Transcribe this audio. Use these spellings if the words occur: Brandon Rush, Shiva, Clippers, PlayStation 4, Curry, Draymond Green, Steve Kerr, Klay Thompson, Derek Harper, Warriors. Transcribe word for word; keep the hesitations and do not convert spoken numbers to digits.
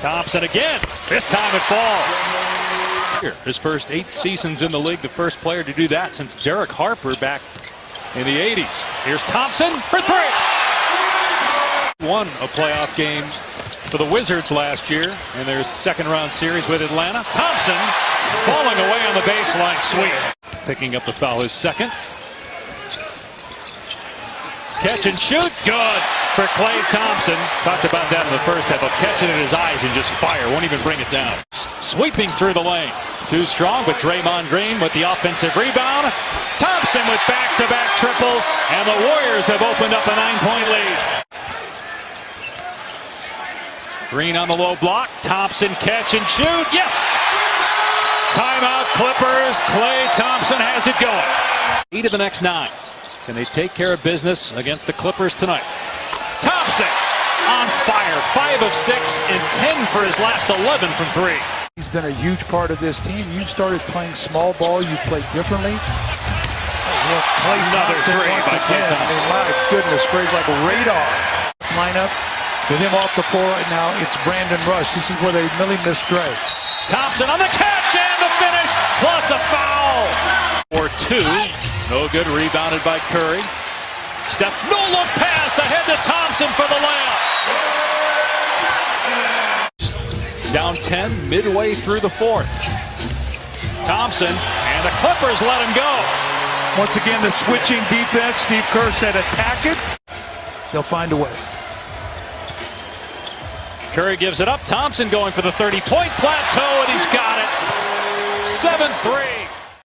Thompson again. This time it falls. His first eight seasons in the league, the first player to do that since Derek Harper back in the eighties. Here's Thompson for three. Won a playoff game for the Wizards last year in their second round series with Atlanta. Thompson falling away on the baseline sweep. Picking up the foul, his second. Catch and shoot, good for Klay Thompson. Talked about that in the first half, but catching it in his eyes and just fire, won't even bring it down. Sweeping through the lane. Too strong, but Draymond Green with the offensive rebound. Thompson with back-to-back triples, and the Warriors have opened up a nine-point lead. Green on the low block, Thompson catch and shoot, yes! Timeout Clippers, Klay Thompson has it going. Eight of the next nine. Can they take care of business against the Clippers tonight? Thompson on fire, five of six and ten for his last eleven from three. He's been a huge part of this team. You started playing small ball, you played differently. Look, Klay Thompson once again. I mean, my goodness, Gray's like a radar lineup with him off the floor, and now it's Brandon Rush. This is where they really missed Dray. Thompson on the catch and the finish, plus a foul. Or two, no good, rebounded by Curry. Step, no-look pass, ahead to Thompson for the layup. Down ten, midway through the fourth. Thompson, and the Clippers let him go. Once again, the switching defense, Steve Kerr said attack it. They'll find a way. Curry gives it up, Thompson going for the thirty-point plateau, and he's got it. seven three.